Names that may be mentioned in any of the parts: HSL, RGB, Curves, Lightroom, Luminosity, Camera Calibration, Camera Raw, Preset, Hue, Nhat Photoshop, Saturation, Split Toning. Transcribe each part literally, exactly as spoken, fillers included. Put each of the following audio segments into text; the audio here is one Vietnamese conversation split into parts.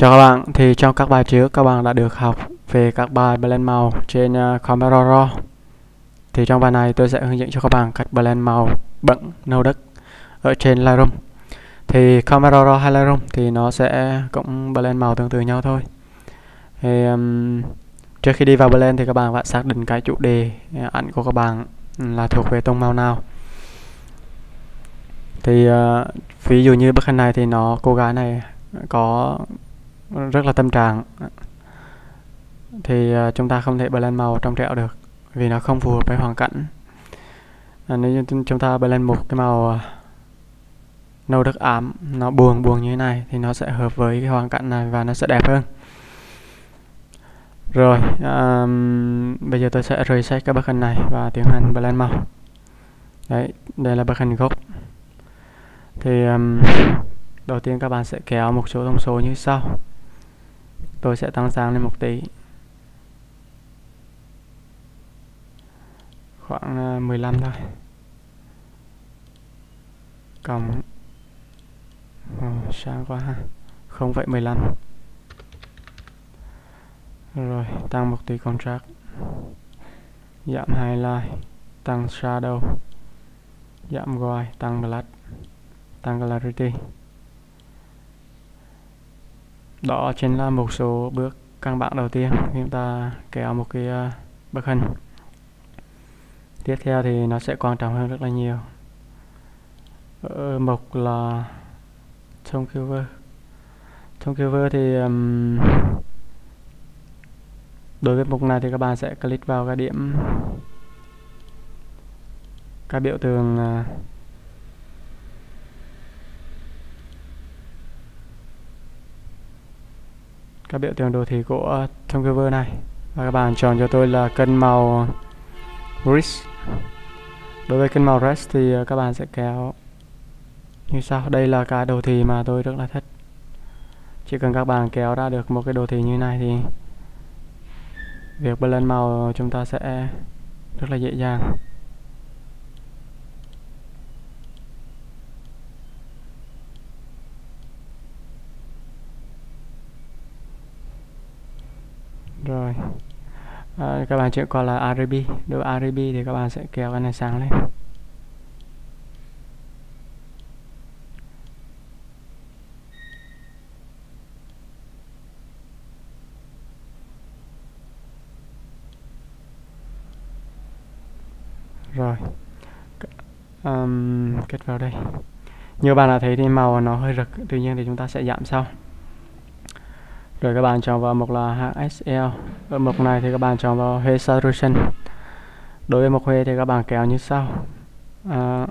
Chào các bạn, thì trong các bài trước các bạn đã được học về các bài blend màu trên uh, Camera Raw. Thì trong bài này tôi sẽ hướng dẫn cho các bạn cách blend màu bẩn nâu đất ở trên Lightroom. Thì Camera Raw hay Lightroom thì nó sẽ cũng blend màu tương tự nhau thôi. Thì um, trước khi đi vào blend thì các bạn phải xác định cái chủ đề ảnh của các bạn là thuộc về tông màu nào. Thì uh, ví dụ như bức hình này thì nó cô gái này có rất là tâm trạng, thì uh, chúng ta không thể blend màu trong trẻo được vì nó không phù hợp với hoàn cảnh. À, nếu như chúng ta blend một cái màu uh, nâu đất ám, nó buồn buồn như thế này thì nó sẽ hợp với cái hoàn cảnh này và nó sẽ đẹp hơn. Rồi um, bây giờ tôi sẽ reset cái bức hình này và tiến hành blend màu. Đấy, đây là bức hình gốc. Thì um, đầu tiên các bạn sẽ kéo một số thông số như sau. Tôi sẽ tăng sáng lên một tí, khoảng mười lăm thôi. Cộng oh, sáng quá ha, không phẩy mười lăm. Rồi tăng một tí contrast, giảm highlight, tăng shadow, giảm gray, tăng black, tăng clarity. Đó chính là một số bước căn bản đầu tiên khi chúng ta kéo một cái uh, bức hình. Tiếp theo thì nó sẽ quan trọng hơn rất là nhiều ở mục là tone cover. Tone cover thì um, đối với mục này thì các bạn sẽ click vào cái điểm, cái biểu tượng uh, các biểu tượng đồ thị của tone cover này, và các bạn chọn cho tôi là kênh màu rich. Đối với kênh màu rich thì các bạn sẽ kéo như sau. Đây là cái đồ thị mà tôi rất là thích. Chỉ cần các bạn kéo ra được một cái đồ thị như này thì việc blend màu chúng ta sẽ rất là dễ dàng. Rồi à, các bạn chuyển qua là rờ giê bê. Đối với rờ giê bê thì các bạn sẽ kéo cái này sáng lên. Rồi um, kết vào đây. Như bạn đã thấy thì màu nó hơi rực, tuy nhiên thì chúng ta sẽ giảm sau. Rồi các bạn chọn vào mục là hát ét lờ. Ở mục này thì các bạn chọn vào Hue Saturation. Đối với mục Hue thì các bạn kéo như sau. À,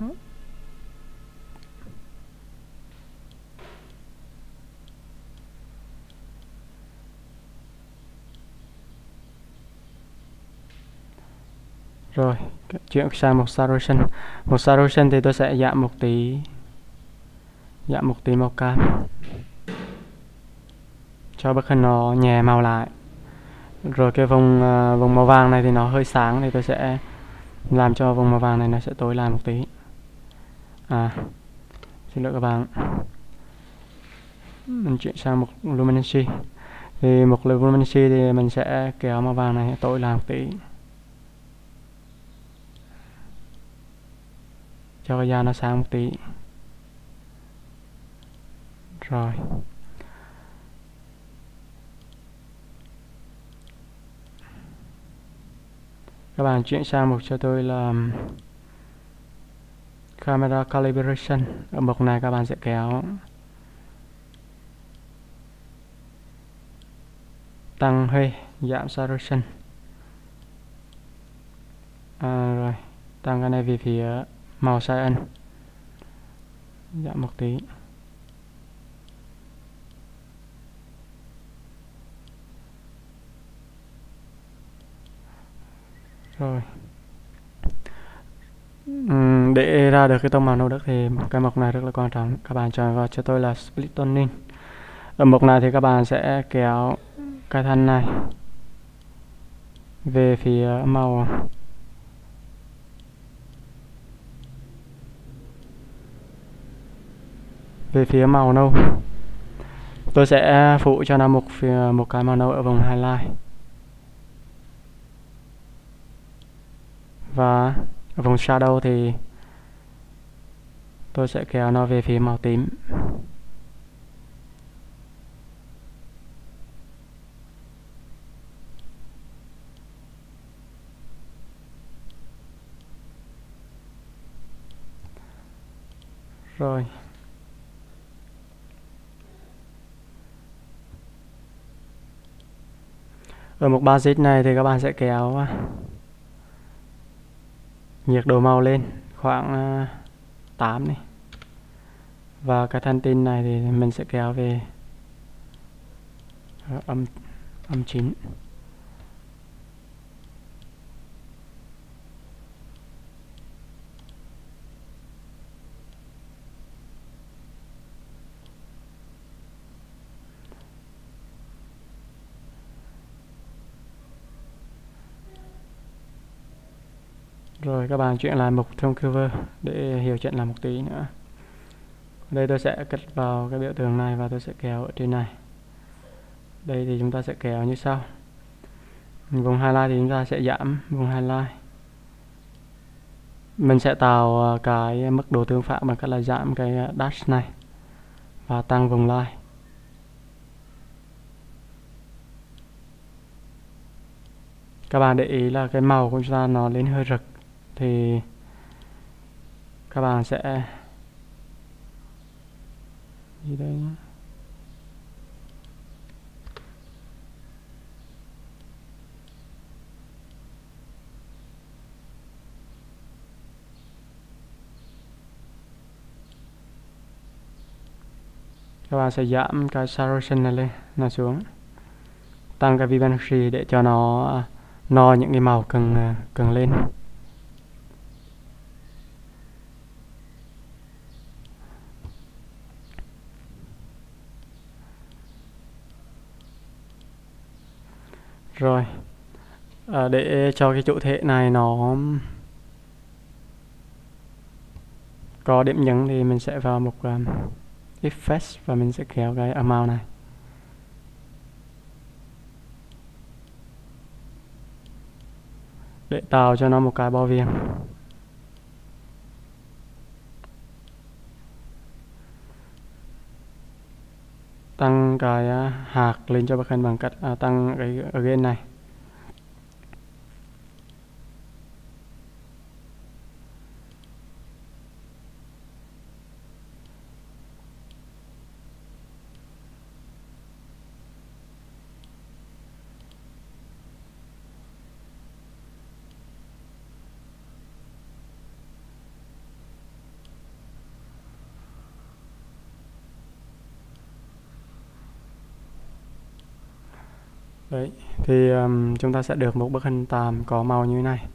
rồi chuyển sang mục Saturation. Mục Saturation thì tôi sẽ giảm một tí, giảm một tí màu cam cho bức hình nó nhẹ màu lại. Rồi cái vùng uh, vùng màu vàng này thì nó hơi sáng, thì tôi sẽ làm cho vùng màu vàng này nó sẽ tối lại một tí. À, xin lỗi các bạn, mình chuyển sang mục Luminosity. Thì mục Luminosity thì mình sẽ kéo màu vàng này tối lại một tí cho cái da nó sáng một tí. Rồi các bạn chuyển sang mục cho tôi là Camera Calibration. Ở mục này các bạn sẽ kéo tăng Hue, giảm Saturation. À, rồi tăng cái này về phía màu cyan, giảm một tí. Rồi uhm, để ra được cái tông màu nâu đất thì cái mục này rất là quan trọng. Các bạn chọn vào cho tôi là Split Toning. Ở mục này thì các bạn sẽ kéo cái thanh này về phía màu về phía màu nâu. Tôi sẽ phụ cho nó một một cái màu ở vòng highlight và ở vòng shadow thì tôi sẽ kéo nó về phía màu tím. Rồi. Ở một basic này thì các bạn sẽ kéo nhiệt độ màu lên khoảng tám này. Và cái thanh tin này thì mình sẽ kéo về âm âm chín. Rồi các bạn chuyển lại mục Tone Cover để hiểu chuyện làm một tí nữa. Đây tôi sẽ cất vào cái biểu tượng này và tôi sẽ kéo ở trên này. Đây thì chúng ta sẽ kéo như sau. Vùng highlight thì chúng ta sẽ giảm vùng highlight. Mình sẽ tạo cái mức độ tương phản bằng cách là giảm cái dash này và tăng vùng line. Các bạn để ý là cái màu của chúng ta nó lên hơi rực thì các bạn sẽ gì đây nhé. Các bạn sẽ giảm cái saturation này lên, nó xuống, tăng cái vibrancy để cho nó no những cái màu cần cần lên. Rồi à, để cho cái chủ thể này nó có điểm nhấn thì mình sẽ vào mục um, effects và mình sẽ kéo cái amount này. Để tạo cho nó một cái bao viền. Tăng cái hạt lên cho backend bằng cách à, tăng cái again này. Đấy, thì um, chúng ta sẽ được một bức hình tạm có màu như thế này.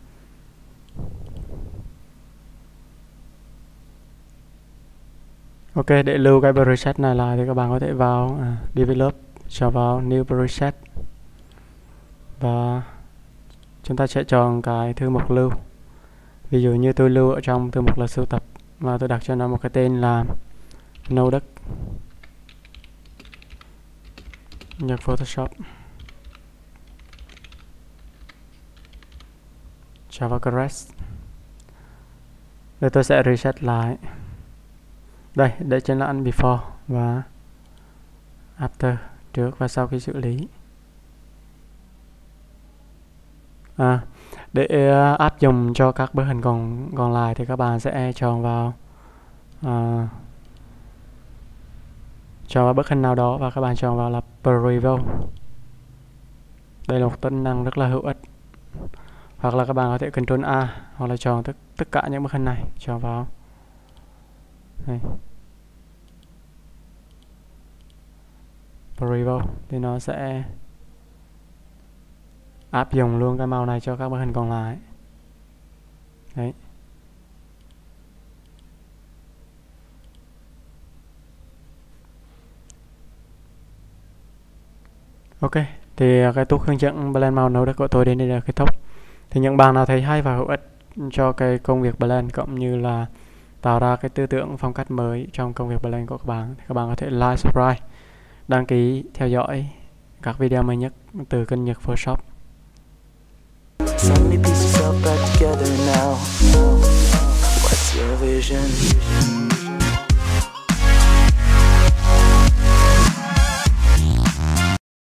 Ok, để lưu cái preset này lại thì các bạn có thể vào à, Develop, cho vào New Preset. Và chúng ta sẽ chọn cái thư mục lưu. Ví dụ như tôi lưu ở trong thư mục là sưu tập và tôi đặt cho nó một cái tên là Node Nhat Photoshop. Java Curves. Rồi tôi sẽ reset lại. Đây, để trên là before và after, trước và sau khi xử lý. À, để áp dụng cho các bức hình còn còn lại thì các bạn sẽ chọn vào à, chọn vào bức hình nào đó và các bạn chọn vào là preview. Đây là một tính năng rất là hữu ích. Hoặc là các bạn có thể Ctrl A hoặc là chọn tất, tất cả những bức hình này cho vào này. Preview thì nó sẽ áp dụng luôn cái màu này cho các bức hình còn lại. Đấy. Ok, thì cái tutorial hướng dẫn blend màu nấu đất của tôi đến đây là kết thúc. Thì những bạn nào thấy hay và hữu ích cho cái công việc blend cũng như là tạo ra cái tư tưởng phong cách mới trong công việc blend của các bạn thì các bạn có thể like, subscribe đăng ký theo dõi các video mới nhất từ kênh Nhat Photoshop. Vision.